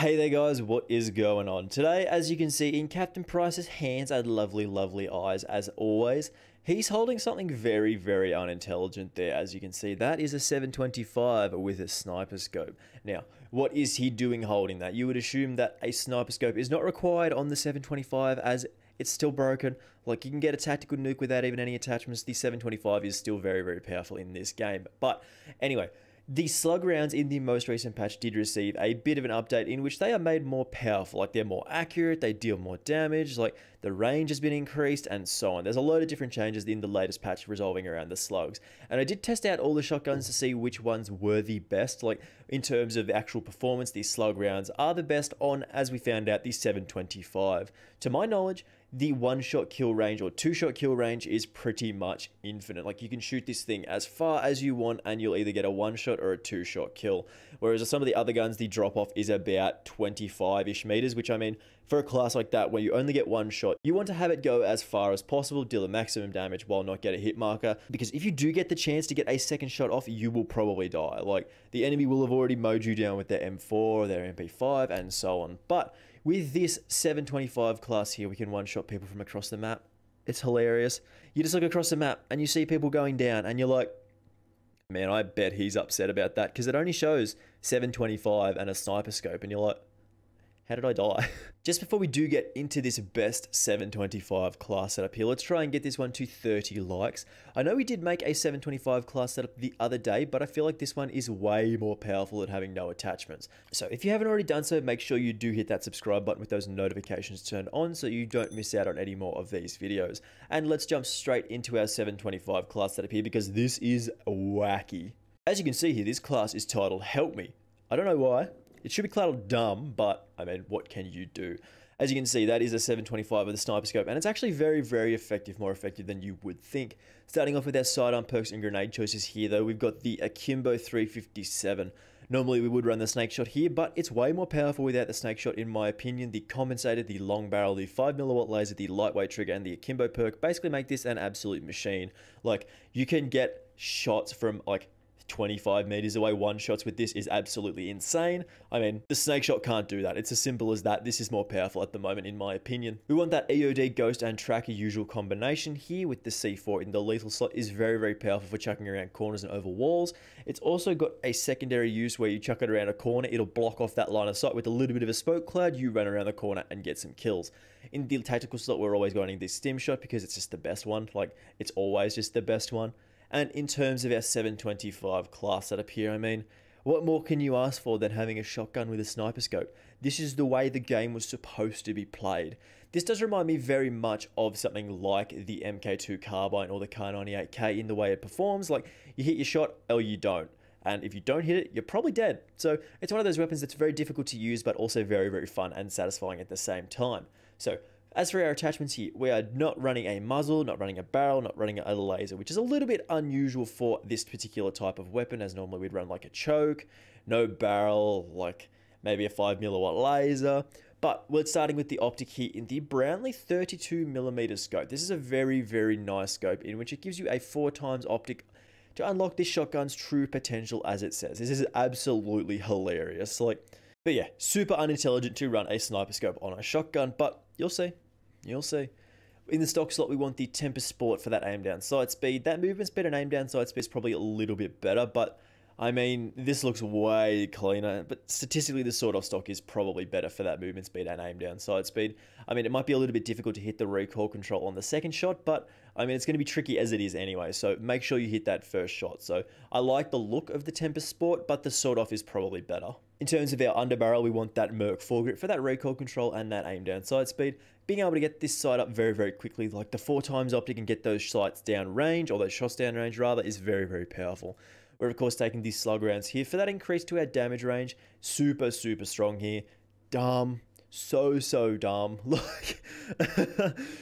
Hey there guys, what is going on? Today, as you can see in Captain Price's hands are lovely, lovely eyes as always. He's holding something very, very unintelligent there. As you can see, that is a 725 with a sniper scope. Now, what is he doing holding that? You would assume that a sniper scope is not required on the 725 as it's still broken. Like, you can get a tactical nuke without even any attachments. The 725 is still very, very powerful in this game. But anyway, the slug rounds in the most recent patch did receive a bit of an update in which they are made more powerful, like they're more accurate, they deal more damage, like the range has been increased and so on. There's a load of different changes in the latest patch resolving around the slugs. And I did test out all the shotguns to see which ones were the best, like in terms of actual performance, these slug rounds are the best on, as we found out, the 725. To my knowledge, the one-shot kill range or two-shot kill range is pretty much infinite. Like, you can shoot this thing as far as you want and you'll either get a one-shot or a two-shot kill. Whereas some of the other guns, the drop-off is about 25-ish meters, which, I mean, for a class like that where you only get one shot, you want to have it go as far as possible, deal the maximum damage while not get a hit marker. Because if you do get the chance to get a second shot off, you will probably die. Like, the enemy will have already mowed you down with their M4 or their MP5 and so on. But with this 725 class here, we can one-shot people from across the map. It's hilarious. You just look across the map and you see people going down and you're like, man, I bet he's upset about that because it only shows 725 and a sniper scope and you're like, how did I die? Just before we do get into this best 725 class setup here, let's try and get this one to 30 likes. I know we did make a 725 class setup the other day, but I feel like this one is way more powerful at having no attachments. So if you haven't already done so, make sure you do hit that subscribe button with those notifications turned on so you don't miss out on any more of these videos. And let's jump straight into our 725 class setup here because this is wacky. As you can see here, this class is titled Help Me. I don't know why. It should be titled Dumb, but I mean, what can you do? As you can see, that is a 725 with a sniper scope, and it's actually very, very effective, more effective than you would think. Starting off with our sidearm perks and grenade choices here, though, we've got the Akimbo 357. Normally, we would run the snake shot here, but it's way more powerful without the snake shot, in my opinion. The compensator, the long barrel, the 5mm laser, the lightweight trigger, and the Akimbo perk basically make this an absolute machine. Like, you can get shots from, like, 25 meters away. One shots with this is absolutely insane. I mean, the snake shot can't do that. It's as simple as that. This is more powerful at the moment, in my opinion. We want that EOD ghost and tracker usual combination here with the C4 in the lethal slot is very, very powerful for chucking around corners and over walls. It's also got a secondary use where you chuck it around a corner, it'll block off that line of sight with a little bit of a smoke cloud. You run around the corner and get some kills. In the tactical slot, we're always going this stim shot because it's just the best one. Like, it's always just the best one. And in terms of our 725 class setup here, I mean, what more can you ask for than having a shotgun with a sniper scope? This is the way the game was supposed to be played. This does remind me very much of something like the MK2 Carbine or the Kar98k in the way it performs. Like, you hit your shot or you don't. And if you don't hit it, you're probably dead. So it's one of those weapons that's very difficult to use, but also very, very fun and satisfying at the same time. So as for our attachments here, we are not running a muzzle, not running a barrel, not running a laser, which is a little bit unusual for this particular type of weapon, as normally we'd run like a choke, no barrel, like maybe a 5mm laser. But we're starting with the optic here in the Brownley 32 millimeter scope. This is a very, very nice scope in which it gives you a 4x optic to unlock this shotgun's true potential, as it says. This is absolutely hilarious. Like, but yeah, super unintelligent to run a sniper scope on a shotgun, but you'll see. You'll see. In the stock slot, we want the Tempest Sport for that aim down sight speed. That movement speed and aim down sight speed is probably a little bit better, but I mean, this looks way cleaner, but statistically, the Sawed-Off stock is probably better for that movement speed and aim down sight speed. I mean, it might be a little bit difficult to hit the recoil control on the second shot, but I mean, it's going to be tricky as it is anyway, so make sure you hit that first shot. So I like the look of the Tempest Sport, but the Sawed-Off is probably better. In terms of our underbarrel, we want that Merc foregrip for that recoil control and that aim down sight speed. Being able to get this sight up very, very quickly, like the 4x optic and get those sights down range, or those shots down range rather, is very, very powerful. We're of course taking these slug rounds here for that increase to our damage range. Super, super strong here. Dumb. So dumb. Like,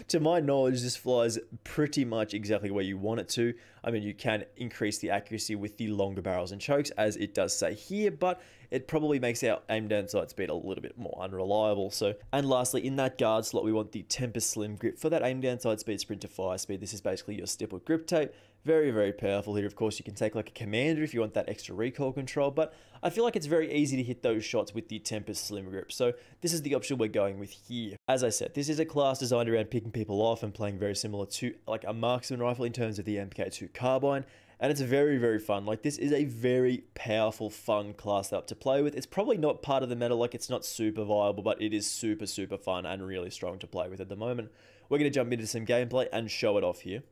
to my knowledge, this flies pretty much exactly where you want it to. I mean, you can increase the accuracy with the longer barrels and chokes, as it does say here, but it probably makes our aim down sight speed a little bit more unreliable. So, and lastly, in that guard slot, we want the Tempest Slim grip for that aim down sight speed, sprint to fire speed. This is basically your stippled grip tape. Very, very powerful here. Of course, you can take like a commander if you want that extra recoil control, but I feel like it's very easy to hit those shots with the Tempest Slim grip. So this is the option we're going with here. As I said, this is a class designed around picking people off and playing very similar to like a marksman rifle in terms of the MK2 Carbine. And it's very, very fun. Like, this is a very powerful, fun class up to play with. It's probably not part of the meta, like it's not super viable, but it is super, super fun and really strong to play with at the moment. We're going to jump into some gameplay and show it off here.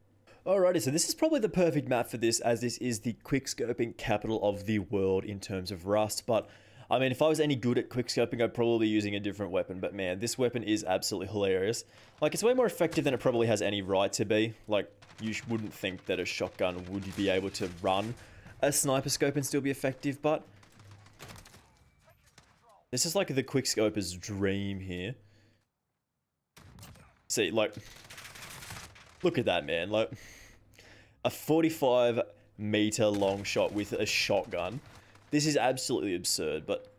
Alrighty, so this is probably the perfect map for this, as this is the quickscoping capital of the world in terms of Rust. But I mean, if I was any good at quickscoping, I'd probably be using a different weapon, but man, this weapon is absolutely hilarious. Like, it's way more effective than it probably has any right to be. Like, you wouldn't think that a shotgun would be able to run a sniper scope and still be effective, but this is like the quickscoper's dream here. See, like, look at that, man. Like, a 45-meter long shot with a shotgun. This is absolutely absurd, but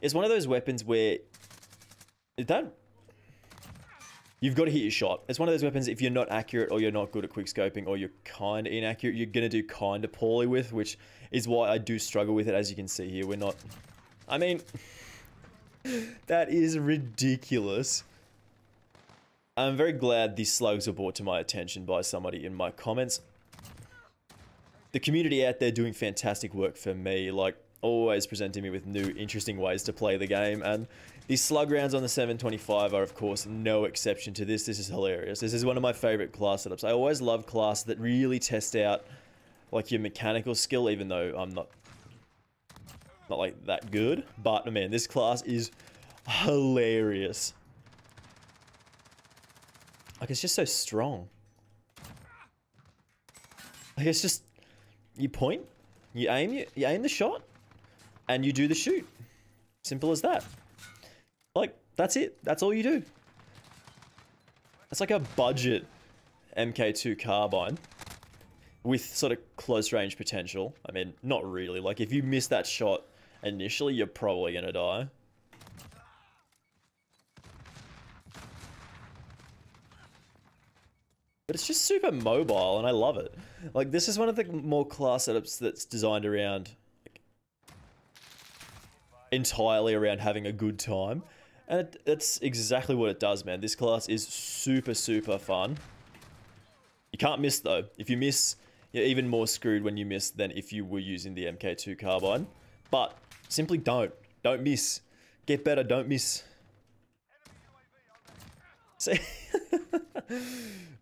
it's one of those weapons where you've got to hit your shot. It's one of those weapons, if you're not accurate or you're not good at quickscoping or you're kind of inaccurate, you're going to do kind of poorly with, which is why I do struggle with it, as you can see here. We're not... I mean, that is ridiculous. I'm very glad these slugs were brought to my attention by somebody in my comments. The community out there doing fantastic work for me, like always presenting me with new interesting ways to play the game, and these slug rounds on the 725 are of course no exception to this. This is hilarious. This is one of my favorite class setups. I always love classes that really test out like your mechanical skill, even though I'm not like that good, but man, this class is hilarious. Like, it's just so strong. Like, it's just, you point, you aim the shot, and you do the shoot. Simple as that. Like, that's it. That's all you do. It's like a budget MK2 Carbine with sort of close range potential. I mean, not really. Like, if you miss that shot initially, you're probably gonna die. But it's just super mobile, and I love it. Like, this is one of the more class setups that's designed around... like, entirely around having a good time. And that's exactly what it does, man. This class is super, super fun. You can't miss, though. If you miss, you're even more screwed when you miss than if you were using the MK2 Carbine. But simply don't. Don't miss. Get better, don't miss. See?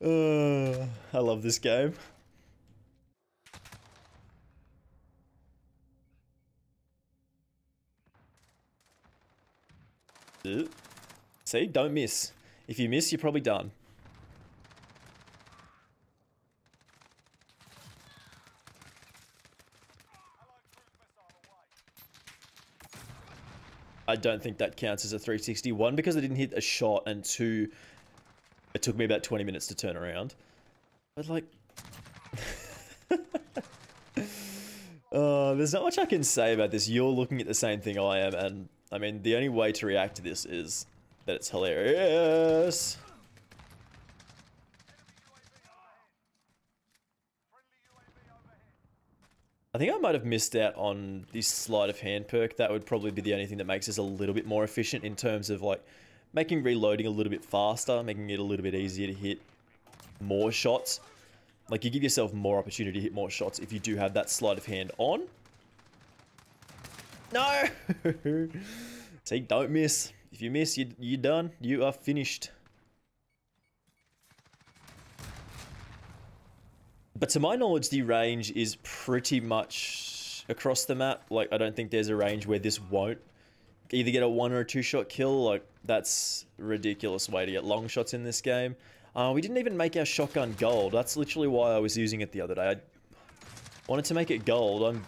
I love this game. See, don't miss. If you miss, you're probably done. I don't think that counts as a 360. One, because I didn't hit a shot, and two, it took me about 20 minutes to turn around. But like... there's not much I can say about this. You're looking at the same thing I am, and I mean, the only way to react to this is that it's hilarious. I think I might have missed out on this sleight of hand perk. That would probably be the only thing that makes us a little bit more efficient in terms of like... making reloading a little bit faster, making it a little bit easier to hit more shots. Like, you give yourself more opportunity to hit more shots if you do have that sleight of hand on. No! See, don't miss. If you miss, you're done. You are finished. But to my knowledge, the range is pretty much across the map. Like, I don't think there's a range where this won't either get a one or a two shot kill. Like, that's a ridiculous way to get long shots in this game. We didn't even make our shotgun gold. That's literally why I was using it the other day. I wanted to make it gold. I'm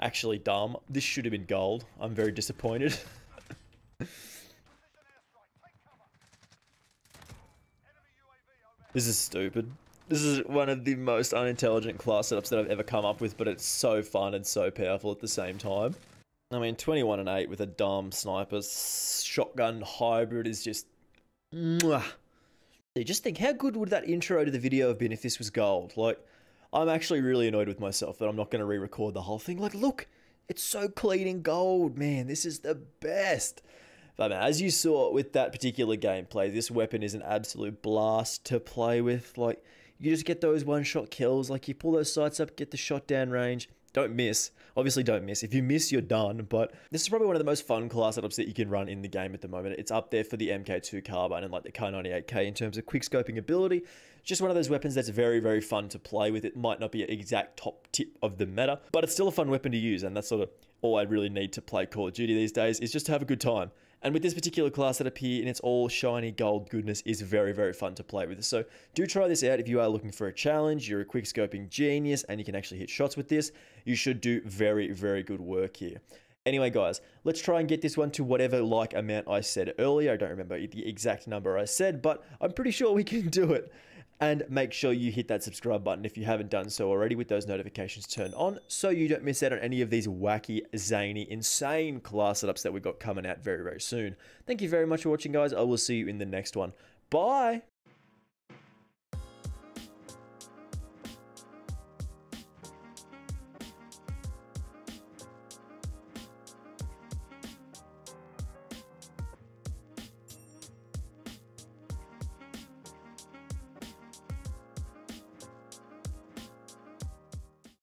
actually dumb. This should have been gold. I'm very disappointed. This is stupid. This is one of the most unintelligent class setups that I've ever come up with, but it's so fun and so powerful at the same time. I mean, 21 and 8 with a dumb sniper shotgun hybrid is just... Mwah. You just think, how good would that intro to the video have been if this was gold? Like, I'm actually really annoyed with myself that I'm not going to re-record the whole thing. Like, look, it's so clean and gold, man. This is the best. But man, as you saw with that particular gameplay, this weapon is an absolute blast to play with. Like, you just get those one-shot kills. Like, you pull those sights up, get the shot down range. Don't miss. Obviously, don't miss. If you miss, you're done. But this is probably one of the most fun class setups that you can run in the game at the moment. It's up there for the MK2 Carbine and like the Kar98k in terms of quick scoping ability. It's just one of those weapons that's very, very fun to play with. It might not be an exact top tip of the meta, but it's still a fun weapon to use. And that's sort of all I really need to play Call of Duty these days, is just to have a good time. And with this particular class setup here, and it's all shiny gold goodness, is very, very fun to play with. So do try this out if you are looking for a challenge, you're a quick scoping genius, and you can actually hit shots with this. You should do very, very good work here. Anyway, guys, let's try and get this one to whatever like amount I said earlier. I don't remember the exact number I said, but I'm pretty sure we can do it. And make sure you hit that subscribe button if you haven't done so already, with those notifications turned on, so you don't miss out on any of these wacky, zany, insane class setups that we've got coming out very, very soon. Thank you very much for watching, guys. I will see you in the next one. Bye!